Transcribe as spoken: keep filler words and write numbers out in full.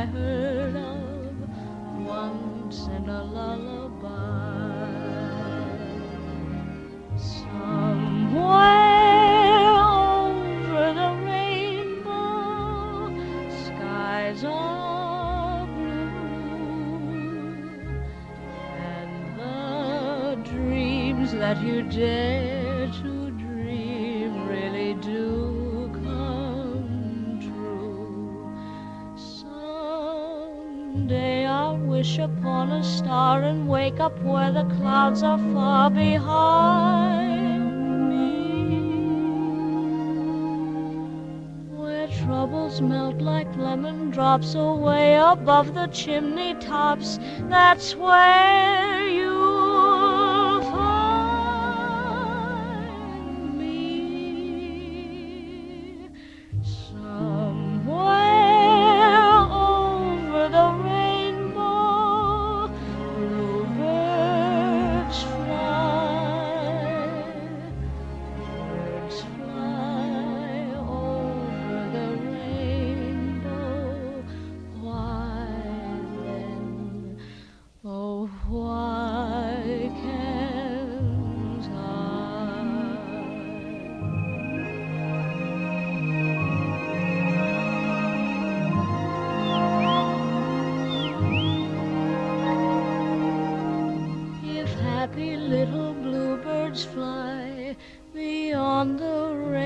I heard of once in a lullaby. Somewhere over the rainbow, skies are blue, and the dreams that you dare to dream really do. Someday I'll wish upon a star and wake up where the clouds are far behind me, where troubles melt like lemon drops away above the chimney tops. That's where you'll find me. Somewhere happy little bluebirds fly beyond the rainbow.